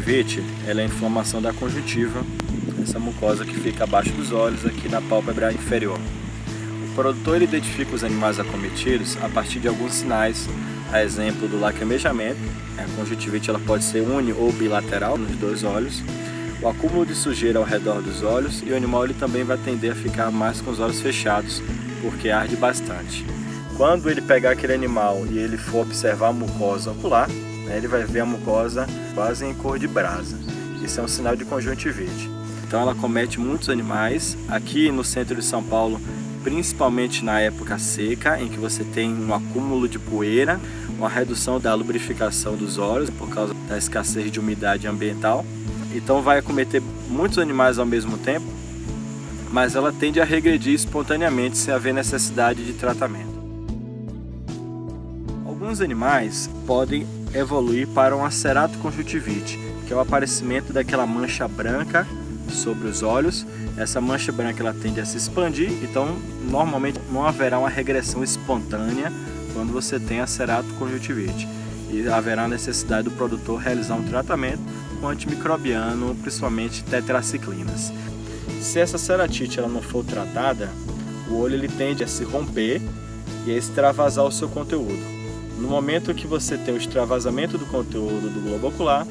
pivete, ela é a inflamação da conjuntiva, essa mucosa que fica abaixo dos olhos, aqui na pálpebra inferior. O produtor ele identifica os animais acometidos a partir de alguns sinais, a exemplo do lacrimejamento, a conjuntivite ela pode ser uni ou bilateral nos dois olhos, o acúmulo de sujeira ao redor dos olhos e o animal ele também vai tender a ficar mais com os olhos fechados, porque arde bastante. Quando ele pegar aquele animal e ele for observar a mucosa ocular, né, ele vai ver a mucosa quase em cor de brasa. Isso é um sinal de conjuntivite. Então ela acomete muitos animais. Aqui no centro de São Paulo, principalmente na época seca, em que você tem um acúmulo de poeira, uma redução da lubrificação dos olhos por causa da escassez de umidade ambiental. Então vai acometer muitos animais ao mesmo tempo, mas ela tende a regredir espontaneamente sem haver necessidade de tratamento. Alguns animais podem evoluir para uma ceratoconjuntivite, que é o aparecimento daquela mancha branca sobre os olhos. Essa mancha branca ela tende a se expandir, então normalmente não haverá uma regressão espontânea quando você tem a ceratoconjuntivite. E haverá a necessidade do produtor realizar um tratamento com antimicrobiano, principalmente tetraciclinas. Se essa ceratite ela não for tratada, o olho ele tende a se romper e a extravasar o seu conteúdo. No momento que você tem o extravasamento do conteúdo do globo ocular,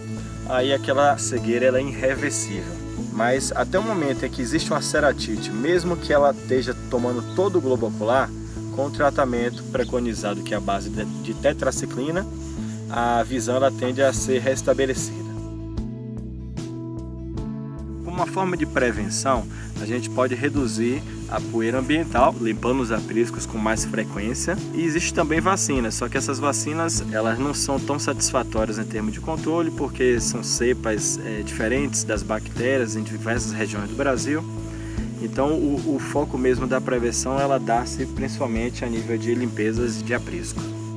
aí aquela cegueira ela é irreversível. Mas até o momento em que existe uma ceratite, mesmo que ela esteja tomando todo o globo ocular, com o tratamento preconizado, que é a base de tetraciclina, a visão ela tende a ser restabelecida. Como uma forma de prevenção, a gente pode reduzir a poeira ambiental, limpando os apriscos com mais frequência. E existe também vacinas, só que essas vacinas elas não são tão satisfatórias em termos de controle, porque são cepas diferentes das bactérias em diversas regiões do Brasil. Então o foco mesmo da prevenção ela dá-se principalmente a nível de limpezas de aprisco.